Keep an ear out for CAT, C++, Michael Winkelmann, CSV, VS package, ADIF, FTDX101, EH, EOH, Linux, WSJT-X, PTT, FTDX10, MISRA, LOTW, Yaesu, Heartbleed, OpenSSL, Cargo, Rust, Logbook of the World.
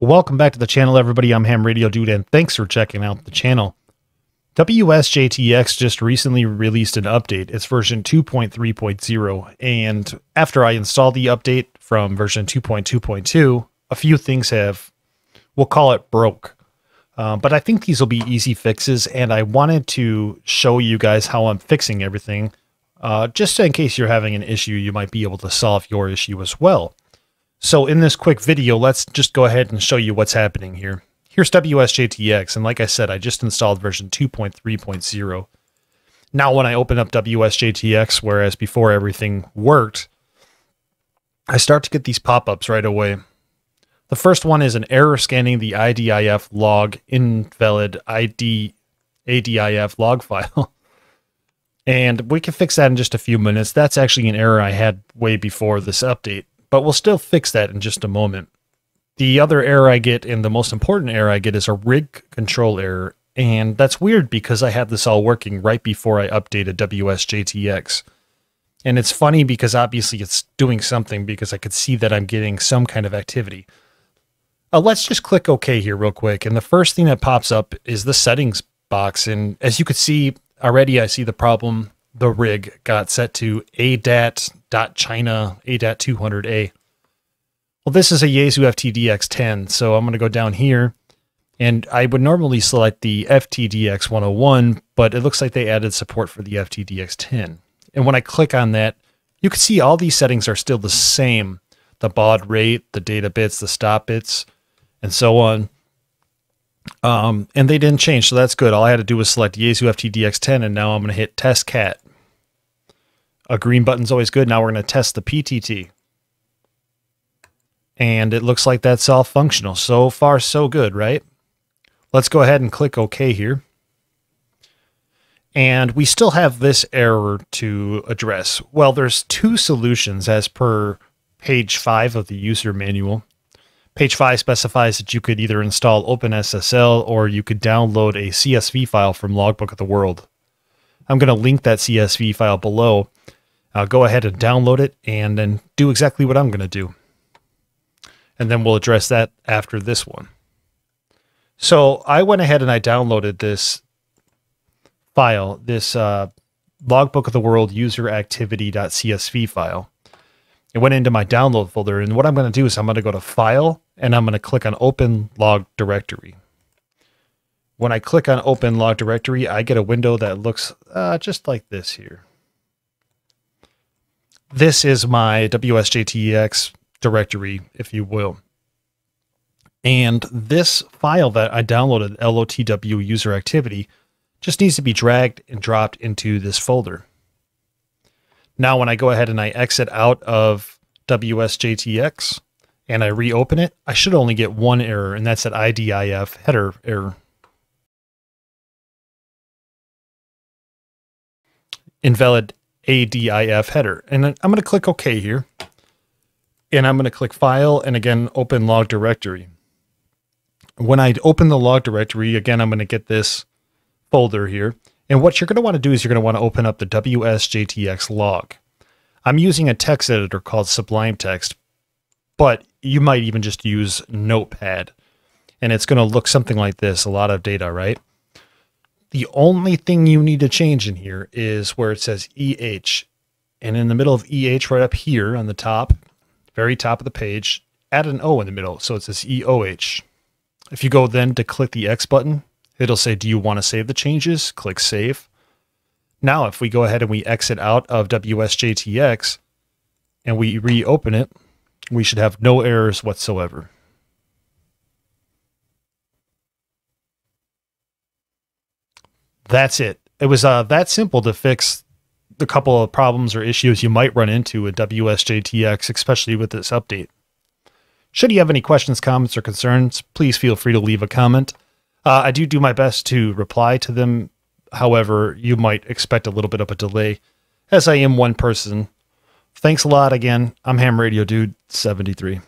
Welcome back to the channel, everybody. I'm Ham Radio Dude, and thanks for checking out the channel. WSJT-X just recently released an update. It's version 2.3.0, and after I installed the update from version 2.2.2, a few things have, we'll call it, broke. But I think these will be easy fixes, and I wanted to show you guys how I'm fixing everything, just in case you're having an issue, you might be able to solve your issue as well. So in this quick video, let's just go ahead and show you what's happening here. Here's WSJT-X, and like I said, I just installed version 2.3.0. Now when I open up WSJT-X, whereas before everything worked, I start to get these pop-ups right away. The first one is an error scanning the ADIF log invalid ADIF log file. And we can fix that in just a few minutes. That's actually an error I had way before this update, but we'll still fix that in just a moment. The other error I get, and the most important error I get, is a rig control error. And that's weird because I had this all working right before I updated WSJT-X. And it's funny because obviously it's doing something because I could see that I'm getting some kind of activity. Let's just click OK here real quick. And the first thing that pops up is the settings box. And as you can see already, I see the problem. The rig got set to ADAT.China, ADAT200A. Well, this is a Yaesu FTDX10, so I'm going to go down here, and I would normally select the FTDX101, but it looks like they added support for the FTDX10. And when I click on that, you can see all these settings are still the same. The baud rate, the data bits, the stop bits, and so on. And they didn't change, so that's good. All I had to do was select Yaesu FTDX10, and now I'm going to hit test CAT. A green button's always good. Now we're going to test the PTT. And it looks like that's all functional. So far, so good, right? Let's go ahead and click OK here. And we still have this error to address. Well, there's two solutions as per page 5 of the user manual. Page 5 specifies that you could either install OpenSSL or you could download a CSV file from Logbook of the World. I'm going to link that CSV file below. Go ahead and download it and then do exactly what I'm going to do. And then we'll address that after this one. So I went ahead and I downloaded this file, this Logbook of the World user activity.csv file. It went into my download folder, and what I'm going to do is I'm going to go to File, and I'm going to click on Open Log Directory. When I click on Open Log Directory, I get a window that looks just like this here. This is my WSJT-X directory, if you will. And this file that I downloaded, LOTW user activity, just needs to be dragged and dropped into this folder. Now when I go ahead and I exit out of WSJT-X and I reopen it, I should only get one error, and that's that IDIF header error. Invalid ADIF header. And I'm going to click OK here. And I'm going to click File and again, Open Log Directory. When I open the log directory, again, I'm going to get this folder here. And what you're going to want to do is you're going to want to open up the WSJT-X log. I'm using a text editor called Sublime Text, but you might even just use Notepad. And it's going to look something like this, a lot of data, right? The only thing you need to change in here is where it says EH. And in the middle of EH, right up here on the top, very top of the page, add an O in the middle. So it says EOH. If you go then to click the X button, it'll say, do you want to save the changes? Click Save. Now, if we go ahead and we exit out of WSJT-X and we reopen it, we should have no errors whatsoever. That's it. It was that simple to fix the couple of problems or issues you might run into with WSJT-X, especially with this update. Should you have any questions, comments, or concerns, please feel free to leave a comment. I do my best to reply to them. However, you might expect a little bit of a delay as I am one person. Thanks a lot again. I'm Ham Radio Dude 73.